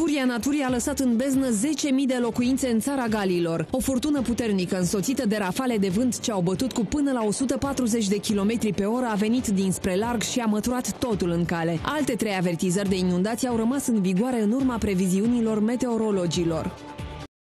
Furia naturii a lăsat în beznă 10.000 de locuințe în Țara Galilor. O furtună puternică, însoțită de rafale de vânt ce au bătut cu până la 140 de km pe oră, a venit dinspre larg și a măturat totul în cale. Alte trei avertizări de inundații au rămas în vigoare în urma previziunilor meteorologilor.